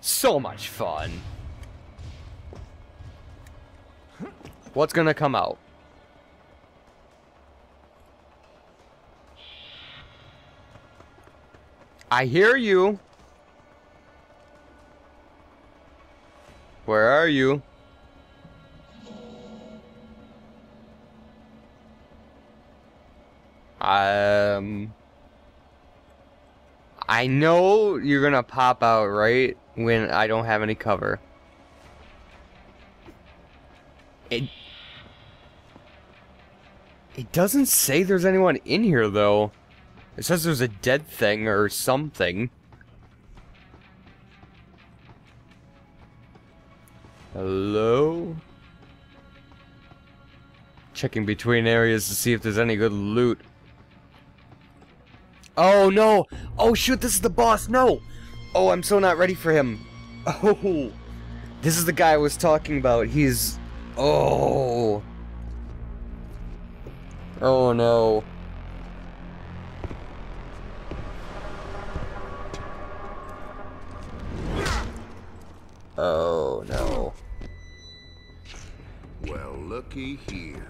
So much fun. What's gonna come out? I hear you. Where are you? I know you're gonna pop out right when I don't have any cover. It doesn't say there's anyone in here though. It says there's a dead thing or something. Hello? Checking between areas to see if there's any good loot. Oh no! Oh shoot, this is the boss! No! Oh, I'm so not ready for him. Oh! This is the guy I was talking about. He's... Oh! Oh no. Oh no. Well, looky here.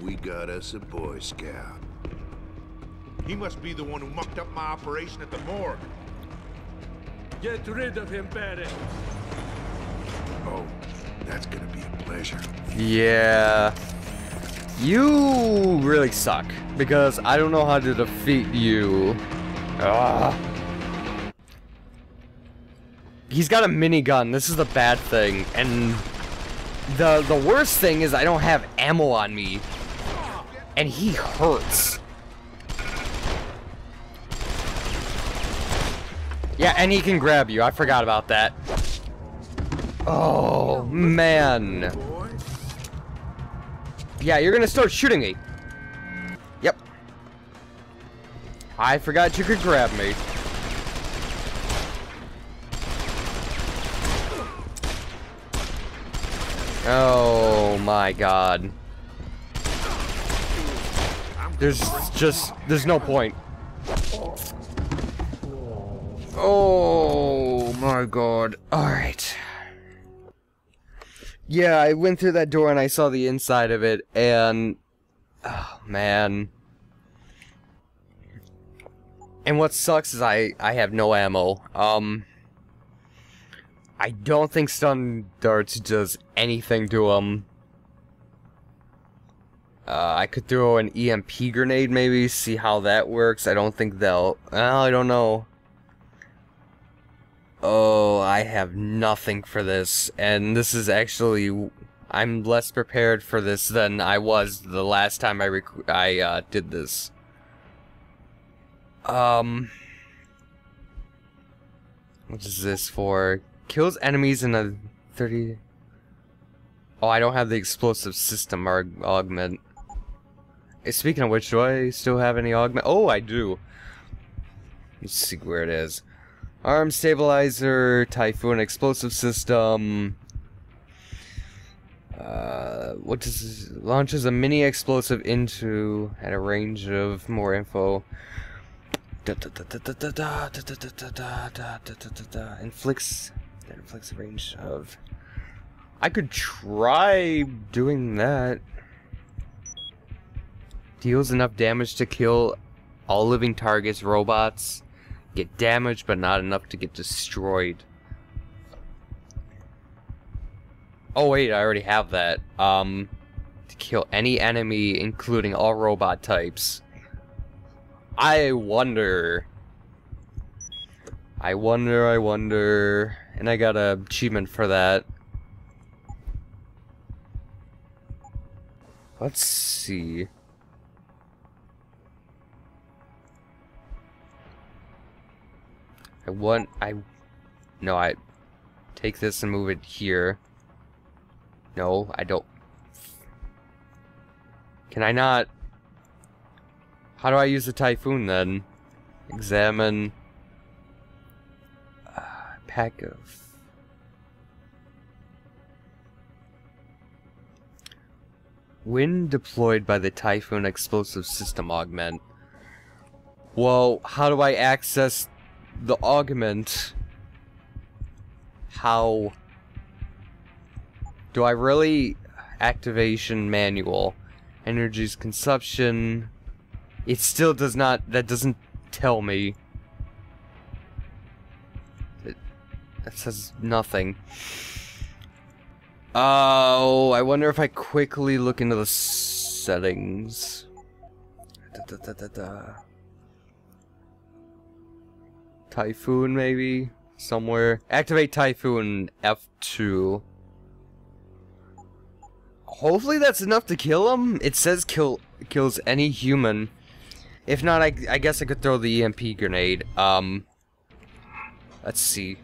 We got us a Boy Scout. He must be the one who mucked up my operation at the morgue. Get rid of him, Barrett. Oh, that's gonna be a pleasure. Yeah. You really suck, because I don't know how to defeat you. Ugh. He's got a minigun. This is the bad thing. And the worst thing is I don't have ammo on me. And he hurts. Yeah, and he can grab you. I forgot about that. Oh, man. Yeah, you're gonna start shooting me. Yep. I forgot you could grab me. Oh my god. There's no point. Oh my god. Alright. Yeah, I went through that door and I saw the inside of it and... Oh, man. And what sucks is I have no ammo. I don't think stun darts does anything to them. I could throw an EMP grenade maybe, see how that works. I don't think they'll... Well, I don't know. Oh, I have nothing for this, and this is actually, I'm less prepared for this than I was the last time I did this. What is this for? Kills enemies in a 30... Oh, I don't have the explosive system augment. Speaking of which, do I still have any augment? Oh, I do. Let's see where it is. Arm stabilizer, Typhoon explosive system. What does this, launches a mini explosive into at a range of more info. Inflicts a range of. I could try doing that. Deals enough damage to kill all living targets, robots. Get damaged, but not enough to get destroyed. Oh wait, I already have that. To kill any enemy, including all robot types. I wonder. And I got an achievement for that. Let's see. I take this and move it here. No, I don't. Can I not? How do I use the Typhoon then? Examine. Pack of. When deployed by the Typhoon explosive system augment. Well, how do I access the augment? how... Do I really... Activation manual. Energy's consumption... It still does not... That doesn't tell me. That says nothing. Oh, I wonder if I quickly look into the settings. Typhoon, maybe? Somewhere. Activate Typhoon F2. Hopefully that's enough to kill him. It says kills any human. If not, I guess I could throw the EMP grenade. Let's see.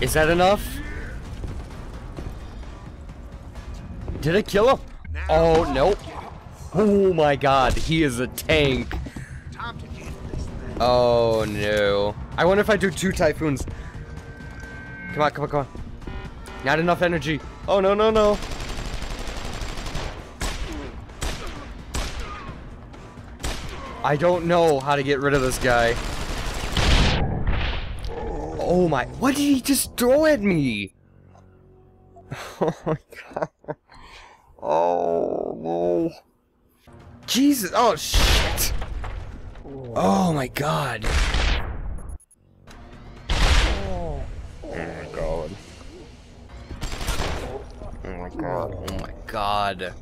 Is that enough? Did it kill him? Oh, nope. Oh my god, he is a tank. Oh no. I wonder if I do two typhoons. Come on, come on, come on. Not enough energy. Oh no, no, no. I don't know how to get rid of this guy. Oh my, what did he just throw at me? Oh my god. Oh no. Jesus, oh shit. Oh my god. Oh my god. Oh my god. Oh my god.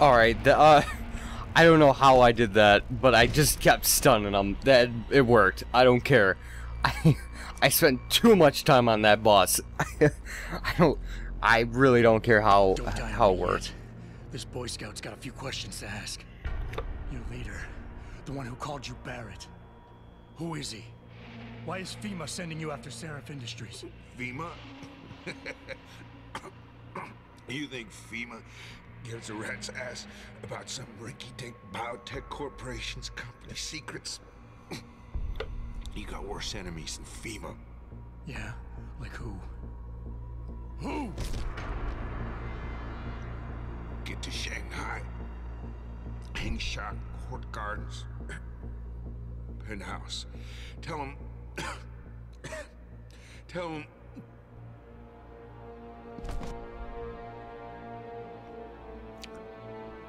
Alright, I don't know how I did that, but I just kept stunning them. That, it worked. I don't care. I spent too much time on that boss. I really don't care how it worked. This Boy Scout's got a few questions to ask. Your leader, the one who called you Barrett. Who is he? Why is FEMA sending you after Seraph Industries? FEMA? You think FEMA gives a rat's ass about some rinky-dink biotech corporation's company secrets? You got worse enemies than FEMA. Yeah, like who? Who? Get to Shanghai. Hangshan Court Gardens. Penthouse. Tell them... Tell them...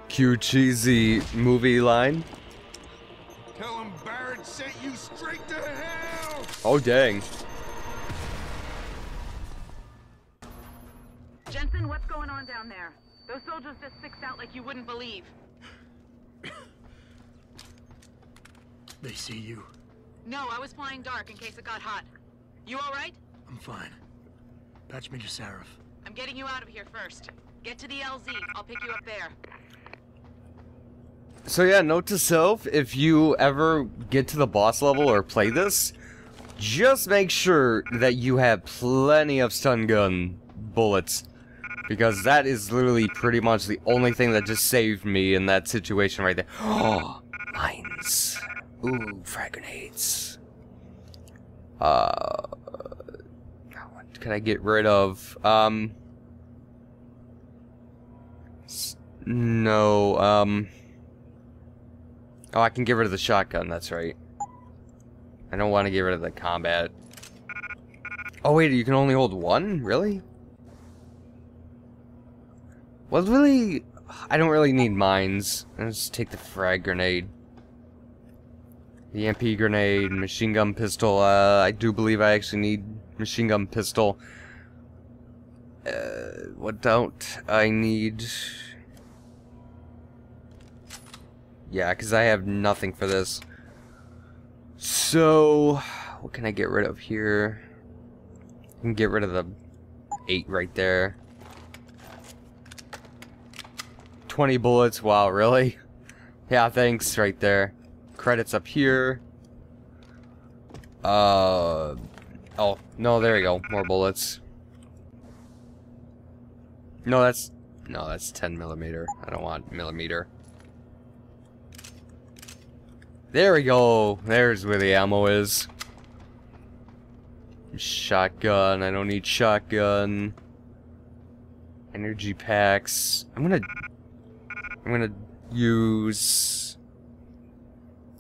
Cute cheesy movie line. Tell him Barrett sent you straight to hell. Oh dang. Jensen, what's going on down there? Those soldiers just sixed out like you wouldn't believe. They see you? No, I was flying dark in case it got hot. You all right? I'm fine. Patch me to Sarif. I'm getting you out of here first. Get to the LZ. I'll pick you up there. So yeah, note to self, if you ever get to the boss level or play this, just make sure that you have plenty of stun gun bullets. Because that is literally pretty much the only thing that just saved me in that situation right there. Oh, mines. Ooh, frag grenades. What can I get rid of? Oh, I can get rid of the shotgun, that's right. I don't want to get rid of the combat. Oh wait, you can only hold one? Really? Well, really, I don't really need mines. I'll just take the frag grenade. The EMP grenade, machine gun pistol. I do believe I actually need machine gun pistol. What don't I need? Yeah, because I have nothing for this. So, what can I get rid of here? I can get rid of the 8 right there. 20 bullets, wow, really? Yeah, thanks, right there. Credits up here. Oh, no, there we go, more bullets. No, that's 10 millimeter. I don't want millimeter. There we go, there's where the ammo is. Shotgun, I don't need shotgun. Energy packs, I'm gonna use...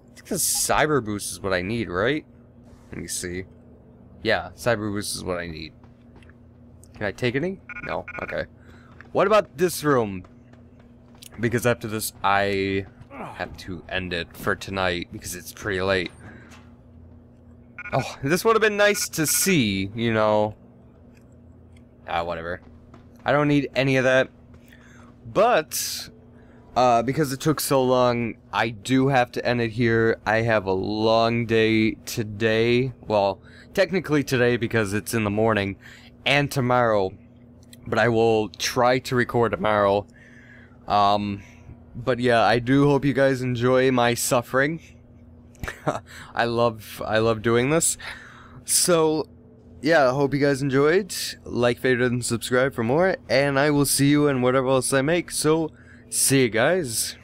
I think the cyber boost is what I need, right? Let me see. Yeah, cyber boost is what I need. Can I take any? No, okay. What about this room? Because after this, I have to end it for tonight, because it's pretty late. Oh, this would have been nice to see, you know. Ah, whatever. I don't need any of that. But... because it took so long, I do have to end it here. I have a long day today. Well, technically today because it's in the morning, and tomorrow. But I will try to record tomorrow. But yeah, I do hope you guys enjoy my suffering. I love doing this. So, yeah, I hope you guys enjoyed. Like, favorite, and subscribe for more. And I will see you in whatever else I make. So... see you guys.